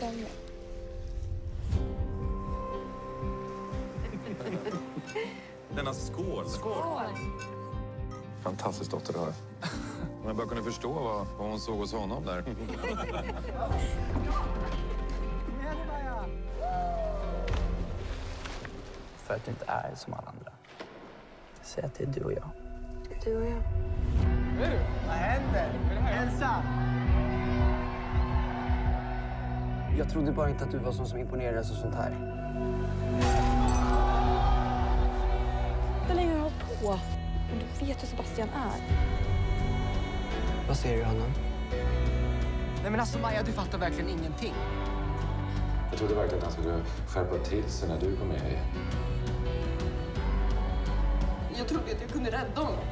sämre. Denna skål. Skål. Fantastiskt dotter att höra. Man bara kunde förstå vad hon såg hos honom där. För att du inte är som alla andra. Säg att det är du och jag. Du och jag. Nu! Vad händer? Elsa! Jag trodde bara inte att du var sån som imponerades och sånt här. Hur länge har du hållit på? Men du vet hur Sebastian är. Vad säger du, honom? Nej, men alltså Maja, du fattar verkligen ingenting. Jag trodde verkligen att han skulle skärpa till sig när du kom med här. Jag trodde att du kunde rädda honom.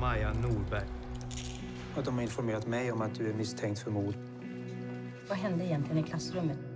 Maja Norberg. Och de har informerat mig om att du är misstänkt för mord. Vad hände egentligen i klassrummet?